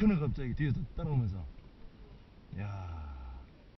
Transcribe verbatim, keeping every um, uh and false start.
크네 갑자기 뒤에서 따라오면서. 야.